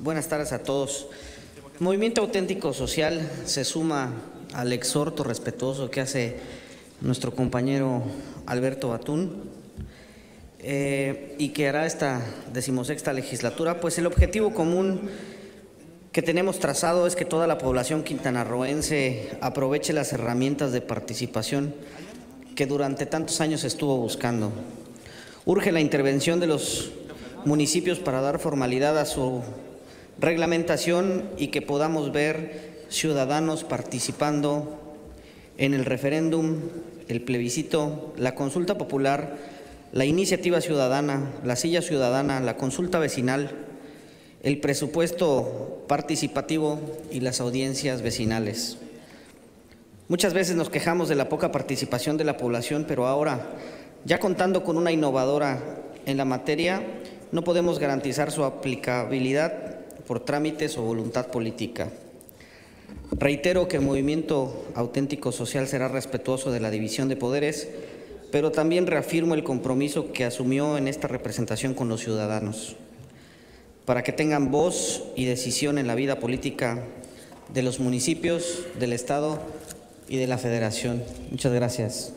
Buenas tardes a todos. Movimiento Auténtico Social se suma al exhorto respetuoso que hace nuestro compañero Alberto Batún y que hará esta 16ª legislatura. Pues el objetivo común que tenemos trazado es que toda la población quintanarroense aproveche las herramientas de participación que durante tantos años estuvo buscando. Urge la intervención de los municipios para dar formalidad a su reglamentación y que podamos ver ciudadanos participando en el referéndum, el plebiscito, la consulta popular, la iniciativa ciudadana, la silla ciudadana, la consulta vecinal, el presupuesto participativo y las audiencias vecinales. Muchas veces nos quejamos de la poca participación de la población, pero ahora, ya contando con una innovadora en la materia, no podemos garantizar su aplicabilidad por trámites o voluntad política. Reitero que el Movimiento Auténtico Social será respetuoso de la división de poderes, pero también reafirmo el compromiso que asumió en esta representación con los ciudadanos, para que tengan voz y decisión en la vida política de los municipios, del Estado y de la Federación. Muchas gracias.